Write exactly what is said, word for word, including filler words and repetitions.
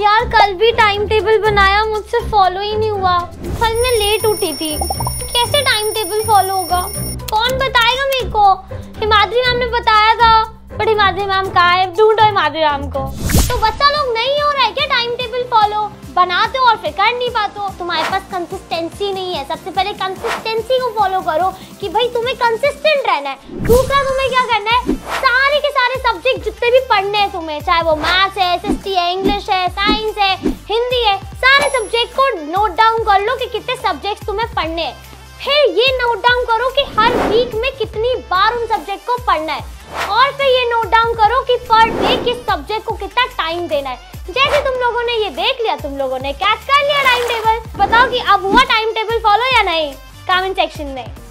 यार कल भी टाइम टेबल बनाया, मुझसे फॉलो ही नहीं हुआ। कल मैं लेट उठी थी, कैसे टाइम टेबल फॉलो होगा? कौन बताएगा मेरे को? हिमाद्री मैम ने बताया था, पर हिमाद्री मैम कहाँ है? ढूंढो हिमाद्री मैम को। तो बच्चा लोग नहीं हो रहा है क्या टाइम टेबल फॉलो? बनाते हो और फिर कर नहीं पाते हो। तुम्हारे पास कंसिस्टेंसी नहीं है। सबसे पहले कंसिस्टेंसी को फॉलो करो कि भाई तुम्हें कंसिस्टेंट रहना है। दूसरा तुम्हें क्या करना है, सारे के सारे सब्जेक्ट जितने भी पढ़ने हैं तुम्हें, चाहे वो मैथ्स है, एसएसटी है, इंग्लिश है, साइंस है, हिंदी है, सारे सब्जेक्ट को नोट डाउन कर लो कि कितने सब्जेक्ट तुम्हें पढ़ने हैं। फिर ये नोट डाउन करो कि हर वीक में कितनी बार उन सब्जेक्ट को पढ़ना है, और फिर ये नोट डाउन करो कि पर डे किस सब्जेक्ट को कितना टाइम देना है। जैसे तुम लोगों ने ये देख लिया, तुम लोगों ने कैच कर लिया टाइम टेबल। बताओ कि अब हुआ टाइम टेबल फॉलो या नहीं, कमेंट सेक्शन में।